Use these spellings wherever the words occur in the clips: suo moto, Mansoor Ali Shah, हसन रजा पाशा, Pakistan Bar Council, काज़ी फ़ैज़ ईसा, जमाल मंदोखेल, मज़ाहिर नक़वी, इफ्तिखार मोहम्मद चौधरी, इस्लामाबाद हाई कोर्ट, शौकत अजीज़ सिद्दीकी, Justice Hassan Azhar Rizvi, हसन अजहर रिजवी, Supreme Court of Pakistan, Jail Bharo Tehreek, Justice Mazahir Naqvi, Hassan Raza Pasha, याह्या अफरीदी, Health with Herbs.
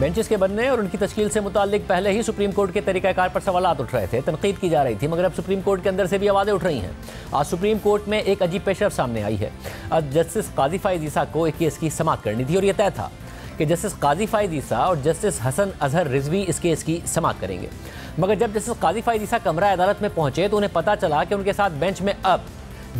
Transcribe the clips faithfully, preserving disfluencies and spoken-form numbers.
Benches के बनने और उनकी तश्कील से मुतालिक पहले ही सुप्रीम कोर्ट के तरीक़ाकार पर सवालात उठ रहे थे, तनकीद की जा रही थी, मगर अब सुप्रीम कोर्ट के अंदर से भी आवाज़ें उठ रही हैं। आज सुप्रीम कोर्ट में एक अजीब पेशरफ सामने आई है। आज जस्टिस काज़ी फ़ैज़ ईसा को एक केस की समाअत करनी थी और यह तय था कि जस्टिस काज़ी फ़ैज़ ईसा और जस्टिस हसन अजहर रिजवी इस केस की समाअत करेंगे, मगर जब जस्टिस काज़ी फ़ैज़ ईसा कमरा अदालत में पहुँचे तो उन्हें पता चला कि उनके साथ बेंच में अब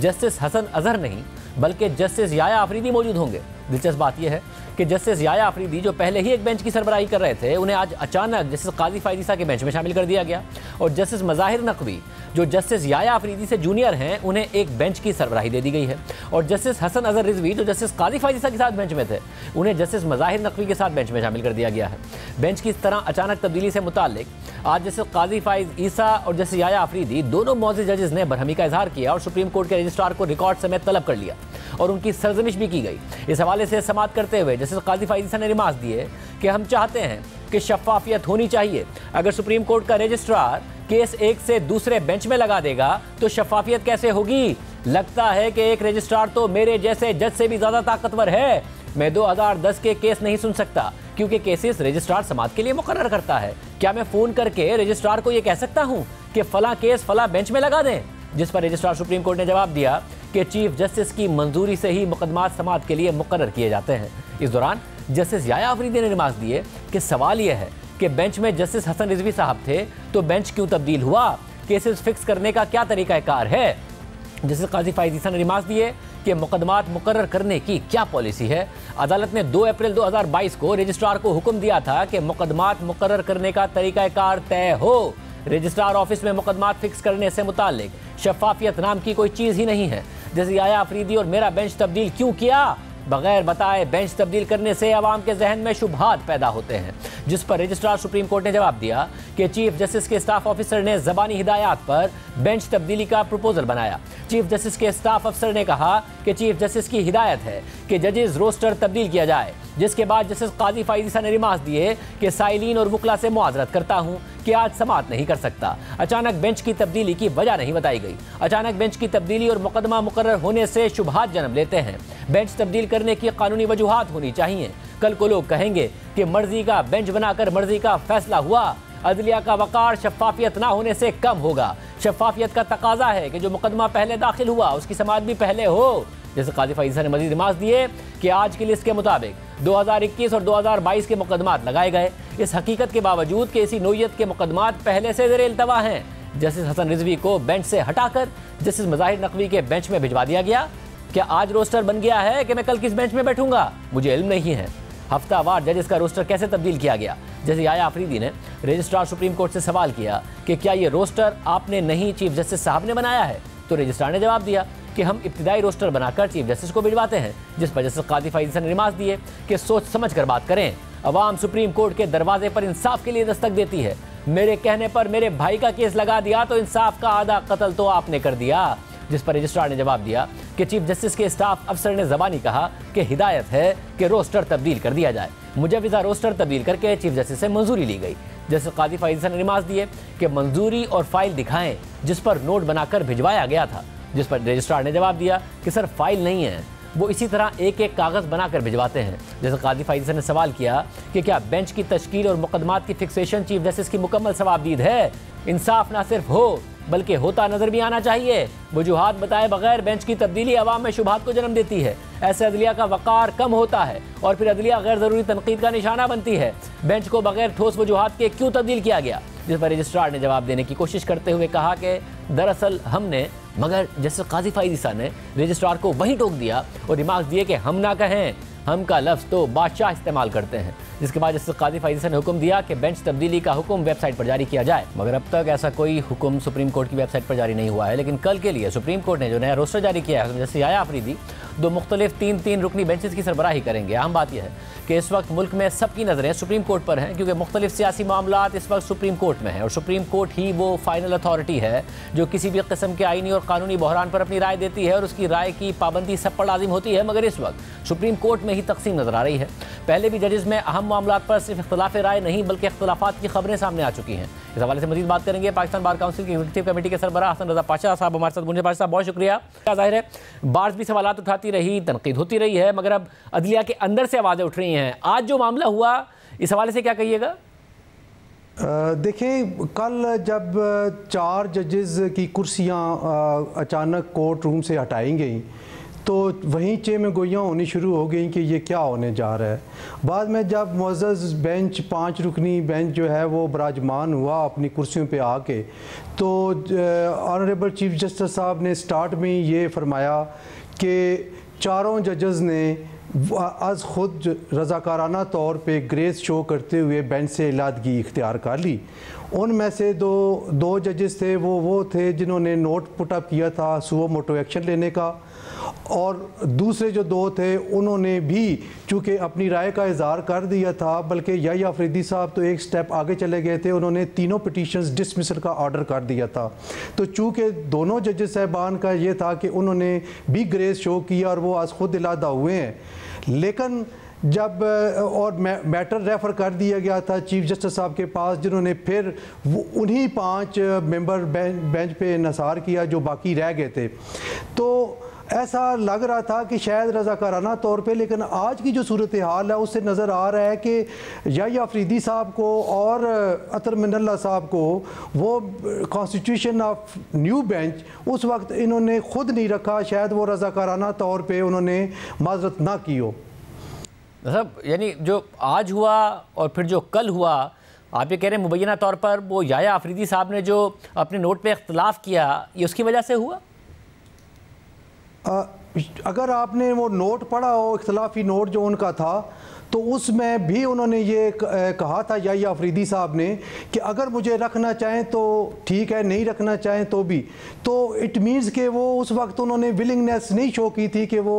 जस्टिस हसन अजहर नहीं बल्कि जस्टिस याह्या अफरीदी मौजूद होंगे। दिलचस्प बात यह है कि जस्टिस याह्या अफरीदी जो पहले ही एक बेंच की सरबराही कर रहे थे, उन्हें आज अचानक जस्टिस काज़ी फ़ैज़ ईसा के बेंच में शामिल कर दिया गया और जस्टिस मज़ाहिर नक़वी जो जस्टिस याह्या अफरीदी से जूनियर हैं, उन्हें एक बेंच की सरबराही दे दी गई है। और जस्टिस हसन अजहर रिजवी जो जस्टिस काज़ी फ़ैज़ ईसा के साथ बेंच में थे, उन्हें जस्टिस मज़ाहिर नक़वी के साथ बेंच में शामिल कर दिया गया है। बेंच की इस तरह अचानक तब्दीली से मुतालिक आज जस्टिस काज़ी फ़ैज़ ईसा और जस्टिस याह्या अफरीदी दोनों मौज़ी जजेज़ ने बरहमी का इजहार किया और सुप्रीम कोर्ट के रजिस्ट्रार को रिकॉर्ड समेत तलब कर लिया और उनकी सरजमिश भी की गई। इस हवाले से समाअत करते हुए जस्टिस काज़ी फ़ैज़ ईसा ने रिमार्क दिए कि हम चाहते हैं कि शफाफियत होनी चाहिए। अगर सुप्रीम कोर्ट का रजिस्ट्रार केस एक से दूसरे बेंच में लगा देगा तो शफाफियत कैसे होगी? लगता है कि एक रजिस्ट्रार तो मेरे जैसे जज से भी ज़्यादा ताकतवर है। मैं दो हज़ार दस के केस नहीं सुन सकता क्योंकि केसेस रजिस्ट्रार समाअत के लिए मुकर्रर करता है। क्या मैं फ़ोन करके रजिस्ट्रार को ये कह सकता हूँ कि फ़लाँ केस फ़लाँ बेंच में लगा दें? जिस पर रजिस्ट्रार सुप्रीम कोर्ट ने जवाब दिया कि चीफ जस्टिस की मंजूरी से ही मुकदमात समाअत के लिए मुकर्रर किए जाते हैं। इस दौरान जस्टिस याह्या अफरीदी ने रिमार्क दिए कि सवाल यह है कि बेंच में जस्टिस हसन रिजवी साहब थे तो बेंच क्यों तब्दील हुआ? केसेस फिक्स करने का क्या तरीक़ाकार है? जस्टिस काज़ी फ़ैज़ ईसा ने रिमार्क दिए कि मुकदमात मुकर्रर करने की क्या पॉलिसी है। अदालत ने दो अप्रैल दो हज़ार बाईस को रजिस्ट्रार को हुक्म दिया था कि मुकदमात मुकर्रर करने का तरीक़ाकार तय हो। रजिस्ट्रार ऑफिस में मुकदमात फिक्स करने से मुतालिक शफाफियत नाम की कोई चीज़ ही नहीं है। जैसे याह्या अफरीदी और मेरा बेंच तब्दील क्यों किया? बगैर बताए बेंच तब्दील करने से आवाम के जहन में शुबहात पैदा होते हैं, जिस पर रजिस्ट्रार सुप्रीम कोर्ट ने जवाब दिया कि चीफ जस्टिस के स्टाफ ऑफिसर ने ज़बानी हिदायत पर बेंच तब्दीली का प्रपोजल बनाया। चीफ जस्टिस के स्टाफ अफसर ने कहा कि चीफ जस्टिस की हिदायत है कि जजेस रोस्टर तब्दील किया जाए, जिसके बाद जस्टिस काज़ी फ़ैज़ ईसा ने रिमार्क दिए कि साइलिन और वकला से मुआज़रत करता हूँ कि आज समाअत नहीं कर सकता। अचानक बेंच की तब्दीली की वजह नहीं बताई गई। अचानक बेंच की तब्दीली और मुकदमा मुकर्रर होने से शुबहात जन्म लेते हैं। बेंच तब्दील करने की कानूनी वजूहात होनी चाहिए। कल को लोग कहेंगे कि मर्जी का बेंच बनाकर मर्जी का फैसला हुआ। अदलिया का वकार शफाफियत ना होने से कम होगा। शफाफियत का तकाजा है कि जो मुकदमा पहले दाखिल हुआ उसकी समाअत भी पहले हो। जैसे काज़ी फ़ैज़ ईसा ने मज़ीद रिमार्क दिए कि आज की लिस्ट के मुताबिक दो हज़ार इक्कीस और दो हज़ार बाईस के मुकदमात लगाए गए, इस हकीकत के बावजूद कि इसी नोयत के मुकदमात पहले से ज़ेरे इल्तवा हैं। जस्टिस हसन रिजवी को बेंच से हटाकर जस्टिस मज़ाहिर नक़वी के बेंच में भिजवा दिया गया। क्या आज रोस्टर बन गया है कि मैं कल किस बेंच में बैठूंगा? मुझे इल्म नहीं है। हफ्तावार जजेस का रोस्टर कैसे तब्दील किया गया? जैसे याह्या अफरीदी ने रजिस्ट्रार सुप्रीम कोर्ट से सवाल किया कि क्या ये रोस्टर आपने नहीं चीफ जस्टिस साहब ने बनाया है? तो रजिस्ट्रार ने जवाब दिया कि हम इब्तिदाई रोस्टर बनाकर चीफ जस्टिस को भिजवाते हैं। जिस पर जस्टिस काज़ी फ़ैज़ ईसा ने रिमार्क दिए कि सोच समझ कर बात करें। अवाम सुप्रीम कोर्ट के दरवाजे पर इंसाफ के लिए दस्तक देती है। मेरे कहने पर मेरे भाई का केस लगा दिया तो इंसाफ का आधा कत्ल तो आपने कर दिया। जिस पर रजिस्ट्रार ने जवाब दिया कि चीफ जस्टिस के स्टाफ अफसर ने ज़बानी कहा कि हिदायत है कि रोस्टर तब्दील कर दिया जाए। मुजवजा रोस्टर तब्दील करके चीफ जस्टिस से मंजूरी ली गई। जस्टिस काज़ी फ़ैज़ ईसा ने रिमार्क दिए कि मंजूरी और फाइल दिखाएं, जिस पर नोट बनाकर भिजवाया गया था। जिस पर रजिस्ट्रार ने जवाब दिया कि सर फाइल नहीं है, वो इसी तरह एक एक कागज़ बनाकर भिजवाते हैं। जैसे काज़ी फ़ैज़ ईसा ने सवाल किया कि क्या बेंच की तश्कील और मुकदमात की फिक्सेशन चीफ जस्टिस की मुकम्मल सवाबदीद है? इंसाफ ना सिर्फ हो बल्कि होता नज़र भी आना चाहिए। वजूहात बताए बगैर बेंच की तब्दीली अवाम में शुबहात को जन्म देती है। ऐसे अदलिया का वक़ार कम होता है और फिर अदलिया गैर ज़रूरी तनकीद का निशाना बनती है। बेंच को बगैर ठोस वजूहात के क्यों तब्दील किया गया? जिस पर रजिस्ट्रार ने जवाब देने की कोशिश करते हुए कहा कि दरअसल हमने, मगर जस्टिस काज़ी फ़ैज़ ईसा ने रजिस्ट्रार को वहीं टोक दिया और रिमार्क दिए कि हम ना कहें, हम का लफ्ज़ तो बादशाह इस्तेमाल करते हैं। जिसके बाद जस्टिस काज़ी फ़ैज़ ईसा ने हुक्म दिया कि बेंच तब्दीली का हुक्म वेबसाइट पर जारी किया जाए, मगर अब तक ऐसा कोई हुक्म सुप्रीम कोर्ट की वेबसाइट पर जारी नहीं हुआ है। लेकिन कल के लिए सुप्रीम कोर्ट ने जो नया रोस्टर जारी किया है, जस्टिस याह्या अफरीदी दो मुख्तलिफ तीन तीन रुकनी बेंचेस की सरबराही करेंगे। अहम बात यह है कि इस वक्त मुल्क में सबकी नज़रें सुप्रीम कोर्ट पर हैं क्योंकि मुख्तलिफ सियासी मामलात इस वक्त सुप्रीम कोर्ट में हैं और सुप्रीम कोर्ट ही वो फाइनल अथॉरिटी है जो किसी भी किस्म के आइनी और कानूनी बहरान पर अपनी राय देती है और उसकी राय की पाबंदी सब पर लाजिम होती है। मगर इस वक्त सुप्रीम कोर्ट में ही तकसीम नज़र आ रही है। पहले भी जजेस में अहम मामला पर सिर्फ इख्तलाफ राय नहीं बल्कि इख्तलाफात की खबरें सामने आ चुकी हैं। इस हवाले से मज़ीद बात करेंगे पाकिस्तान बार काउंसिल की एग्जीक्यूटिव कमेटी के सरबराह हसन रजा पाशा साहब हमारे साथ। मुझे पाशा साहब बहुत शुक्रिया। जाहिर है बार्स भी सवाल उठाती रही, तनकीद होती रही है, मगर अब अदलिया के अंदर से आवाज़ें उठ रही हैं। आज जो मामला हुआ इस हवाले से क्या कहिएगा? देखिए, कल जब चार जजेस की कुर्सियां अचानक कोर्ट रूम से हटाई गई तो वहीं चे में गोइयाँ होनी शुरू हो गई कि ये क्या होने जा रहा है। बाद में जब मुअज़्ज़ज़ बेंच, पाँच रुकनी बेंच जो है वो बराजमान हुआ अपनी कुर्सियों पे आके, तो ऑनरेबल चीफ जस्टिस साहब ने स्टार्ट में ये फरमाया कि चारों जजेस ने आज खुद रज़ाकाराना तौर पे ग्रेस शो करते हुए बेंच से इलादगी इख्तियार कर ली। उनमें से दो दो जजेस थे, वो वो थे जिन्होंने नोट पुटअप किया था सुओ मोटो एक्शन लेने का, और दूसरे जो दो थे उन्होंने भी चूँकि अपनी राय का इजहार कर दिया था, बल्कि याह्या अफरीदी साहब तो एक स्टेप आगे चले गए थे, उन्होंने तीनों पिटीशंस डिसमिसल का ऑर्डर कर दिया था। तो चूँकि दोनों जजेस साहबान का ये था कि उन्होंने भी ग्रेस शो किया और वो आज खुद इलादा हुए हैं, लेकिन जब और मैटर रेफ़र कर दिया गया था चीफ जस्टिस साहब के पास, जिन्होंने फिर उन्हीं पांच मेंबर बेंच पे इन्हसार किया जो बाकी रह गए थे। तो ऐसा लग रहा था कि शायद रज़ाकाराना तौर पे, लेकिन आज की जो सूरत हाल है उससे नज़र आ रहा है कि याह्या अफरीदी साहब को और अतर मिनल्ला साहब को वो कॉन्स्टिट्यूशन ऑफ न्यू बेंच उस वक्त इन्होंने ख़ुद नहीं रखा, शायद वो रज़ाकाराना तौर पे उन्होंने माजरत ना की हो। सब यानी जो आज हुआ और फिर जो कल हुआ, आप ये कह रहे हैं मुबैना तौर पर वो याह्या अफरीदी साहब ने जो अपने नोट पे इख्तलाफ किया ये उसकी वजह से हुआ? अगर आपने वो नोट पढ़ा हो, इख्तलाफी नोट जो उनका था, तो उसमें भी उन्होंने ये कहा था याह्या अफरीदी साहब ने कि अगर मुझे रखना चाहें तो ठीक है, नहीं रखना चाहें तो भी। तो इट मींस कि वो उस वक्त उन्होंने विलिंगनेस नहीं शो की थी कि वो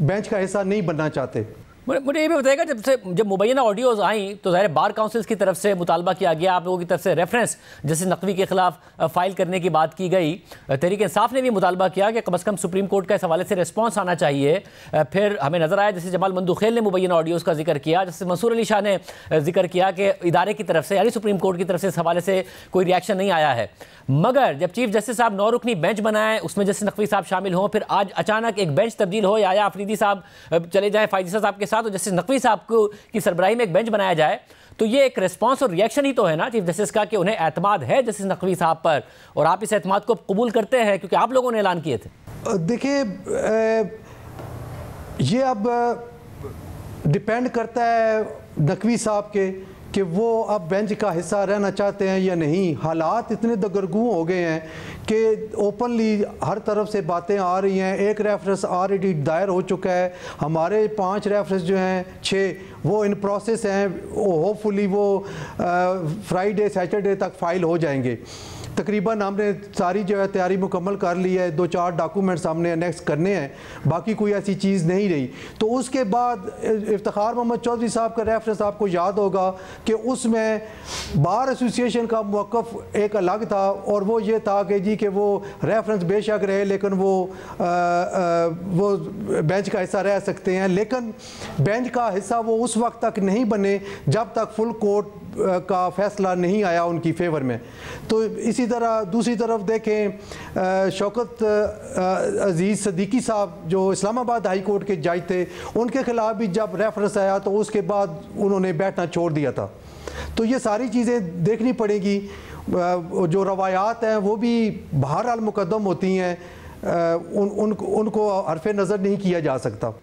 बेंच का हिस्सा नहीं बनना चाहते। मुझे ये भी बताएगा, जब से जब मुबैना ऑडियोज़ आई तो ज़ाहिर बार काउंसिल्स की तरफ से मुतालबा किया गया, आप लोगों की तरफ से रेफरेंस जस्टिस नकवी के खिलाफ फ़ाइल करने की बात की गई, तहरीक इंसाफ ने भी मुतालबा किया कि कम अज़ कम सुप्रीम कोर्ट का इस हवाले से रिस्पॉन्स आना चाहिए। फिर हमें नज़र आया जैसे जमाल मंदोखेल ने मुबैना ऑडियोज़ का जिक्र किया, जैसे मंसूर अली शाह ने जिक्र किया कि इदारे की तरफ से यानी सुप्रीम कोर्ट की तरफ से इस हवाले से कोई रिएक्शन नहीं आया है। मगर जब चीफ जस्टिस साहब नौ रुकनी बेंच बनाएं, उसमें जस्टिस नकवी साहब शामिल हों, फिर आज अचानक एक बेंच तब्दील हो, याह्या अफरीदी साहब चले जाएँ फैज़ ईसा साहब के साथ और जस्टिस नकवी साहब को की सरबराही में एक बेंच बनाया जाए, तो ये एक रिस्पांस और रिएक्शन ही तो है ना चीफ जस्टिस का कि उन्हें एतमाद है जस्टिस नकवी साहब पर, और आप इस एतमाद को कबूल करते हैं क्योंकि आप लोगों ने ऐलान किए थे। देखिए, ये अब डिपेंड करता है नकवी साहब के कि वो अब बेंच का हिस्सा रहना चाहते हैं या नहीं। हालात इतने दगरगू हो गए हैं कि ओपनली हर तरफ से बातें आ रही हैं। एक रेफरेंस ऑलरेडी दायर हो चुका है, हमारे पांच रेफरेंस जो हैं छः वो इन प्रोसेस हैं, होपफुली वो फ्राइडे सैटरडे तक फाइल हो जाएंगे। तकरीबन हमने सारी जो है तैयारी मुकम्मल कर ली है, दो चार डॉक्यूमेंट्स हमने अनेक्स करने हैं, बाकी कोई ऐसी चीज़ नहीं रही। तो उसके बाद इफ्तिखार मोहम्मद चौधरी साहब का रेफरेंस आपको याद होगा कि उसमें बार एसोसिएशन का मौक़िफ़ एक अलग था और वो ये था कि जी कि वो रेफरेंस बेशक रहे लेकिन वो आ, आ, वो बेंच का हिस्सा रह सकते हैं, लेकिन बेंच का हिस्सा वो उस वक्त तक नहीं बने जब तक फुल कोर्ट का फैसला नहीं आया उनकी फेवर में। तो इसी तरह दूसरी तरफ देखें शौकत अजीज़ सिद्दीकी साहब जो इस्लामाबाद हाई कोर्ट के जज थे, उनके खिलाफ भी जब रेफरेंस आया तो उसके बाद उन्होंने बैठना छोड़ दिया था। तो ये सारी चीज़ें देखनी पड़ेंगी, जो रवायात हैं वो भी बहरहाल मुकद्दम होती हैं, उन, उन, उनको हरफ नज़र नहीं किया जा सकता।